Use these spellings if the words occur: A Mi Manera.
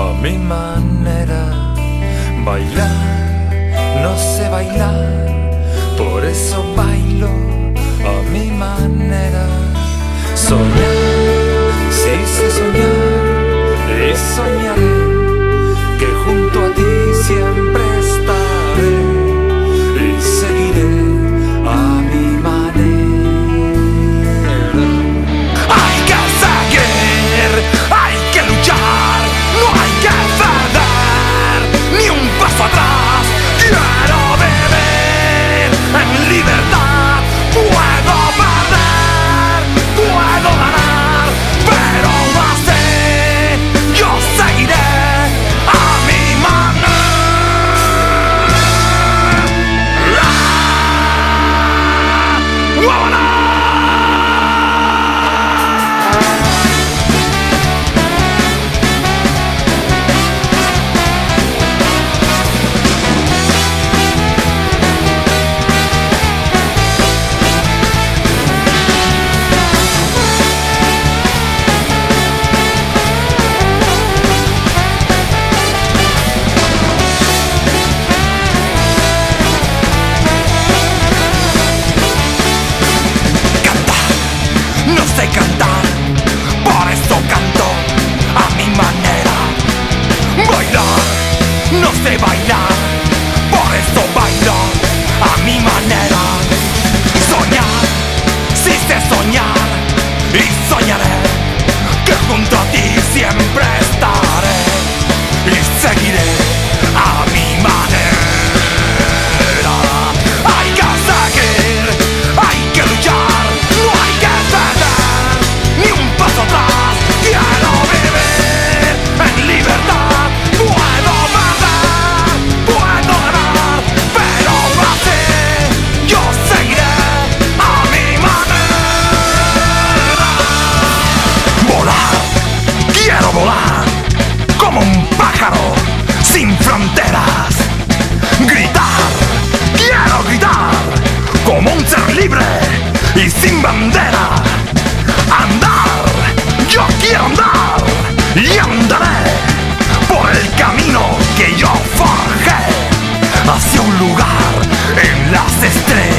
A mi manera, bailar, no sé bailar, por eso bailo a mi manera. Soñar, sí sé soñar y soñaré, que junto a ti siempre estaré y seguiré a mi manera. Hay que seguir, hay que luchar. No sé cantar, por eso canto a mi manera. Bailar, no sé bailar, por eso bailo a mi manera. Soñar, sí sé soñar y soñaré, que junto a ti siempre estaré y seguiré a mi manera. Libre y sin bandera, andar, yo quiero andar y andaré por el camino que yo forjé hacia un lugar en las estrellas.